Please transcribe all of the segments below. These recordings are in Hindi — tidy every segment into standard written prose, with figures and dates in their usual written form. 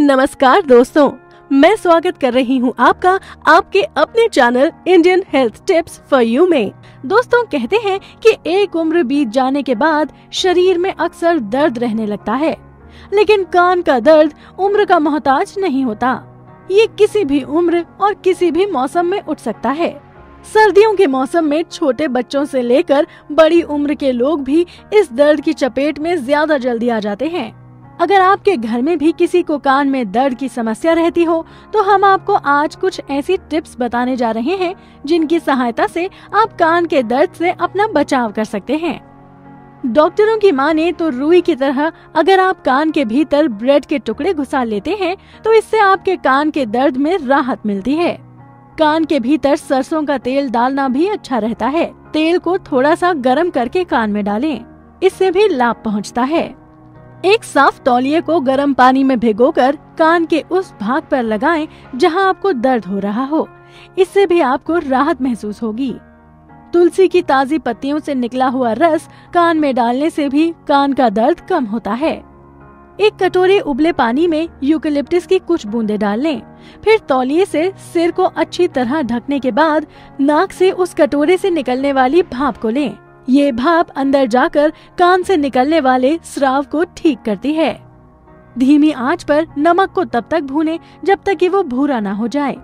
नमस्कार दोस्तों, मैं स्वागत कर रही हूं आपका आपके अपने channel Indian health tips for you में। दोस्तों, कहते हैं कि एक उम्र बीत जाने के बाद शरीर में अक्सर दर्द रहने लगता है, लेकिन कान का दर्द उम्र का मोहताज नहीं होता। ये किसी भी उम्र और किसी भी मौसम में उठ सकता है। सर्दियों के मौसम में छोटे बच्चों से लेकर बड़ी उम्र के लोग भी इस दर्द की चपेट में ज्यादा जल्दी आ जाते हैं। अगर आपके घर में भी किसी को कान में दर्द की समस्या रहती हो, तो हम आपको आज कुछ ऐसी टिप्स बताने जा रहे हैं जिनकी सहायता से आप कान के दर्द से अपना बचाव कर सकते हैं। डॉक्टरों की माने तो रुई की तरह अगर आप कान के भीतर ब्रेड के टुकड़े घुसा लेते हैं, तो इससे आपके कान के दर्द में राहत मिलती है। कान के भीतर सरसों का तेल डालना भी अच्छा रहता है। तेल को थोड़ा सा गर्म करके कान में डालें, इससे भी लाभ पहुंचता है। एक साफ तौलिए को गर्म पानी में भिगोकर कान के उस भाग पर लगाएं जहां आपको दर्द हो रहा हो, इससे भी आपको राहत महसूस होगी। तुलसी की ताज़ी पत्तियों से निकला हुआ रस कान में डालने से भी कान का दर्द कम होता है। एक कटोरे उबले पानी में यूकेलिप्टस की कुछ बूंदें डाल लें, फिर तौलिए से सिर को अच्छी तरह ढकने के बाद नाक से उस कटोरे से निकलने वाली भाप को लें। ये भाप अंदर जाकर कान से निकलने वाले स्राव को ठीक करती है। धीमी आंच पर नमक को तब तक भूनें जब तक कि वो भूरा ना हो जाए।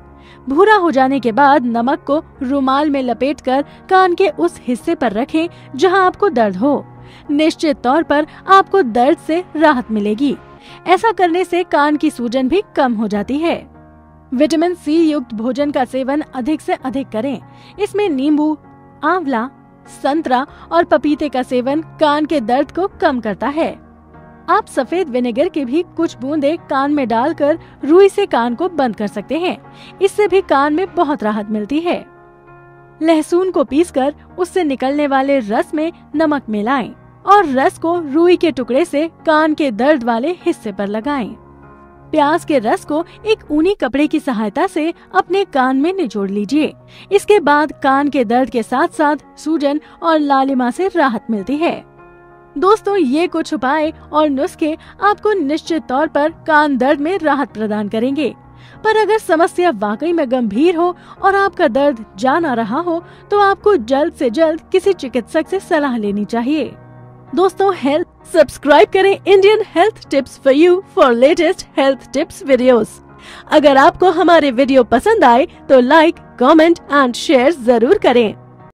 भूरा हो जाने के बाद नमक को रुमाल में लपेटकर कान के उस हिस्से पर रखें जहां आपको दर्द हो। निश्चित तौर पर आपको दर्द से राहत मिलेगी। ऐसा करने से कान की सूजन भी कम हो जाती है। विटामिन सी युक्त भोजन का सेवन अधिक से अधिक करें। इसमें नींबू, आंवला, संतरा और पपीते का सेवन कान के दर्द को कम करता है। आप सफेद विनेगर के भी कुछ बूंदे कान में डालकर रुई से कान को बंद कर सकते हैं। इससे भी कान में बहुत राहत मिलती है। लहसुन को पीसकर उससे निकलने वाले रस में नमक मिलाएं और रस को रुई के टुकड़े से कान के दर्द वाले हिस्से पर लगाएं। प्याज के रस को एक ऊनी कपड़े की सहायता से अपने कान में निचोड़ लीजिए। इसके बाद कान के दर्द के साथ साथ सूजन और लालिमा से राहत मिलती है। दोस्तों, ये कुछ उपाय और नुस्खे आपको निश्चित तौर पर कान दर्द में राहत प्रदान करेंगे। पर अगर समस्या वाकई में गंभीर हो और आपका दर्द जा ना रहा हो, तो आपको जल्द से जल्द किसी चिकित्सक से सलाह लेनी चाहिए। दोस्तों, हेल्थ सब्सक्राइब करें Indian health tips for you for latest health tips videos. अगर आपको हमारे वीडियो पसंद आए तो लाइक, कमेंट एंड शेयर जरूर करें।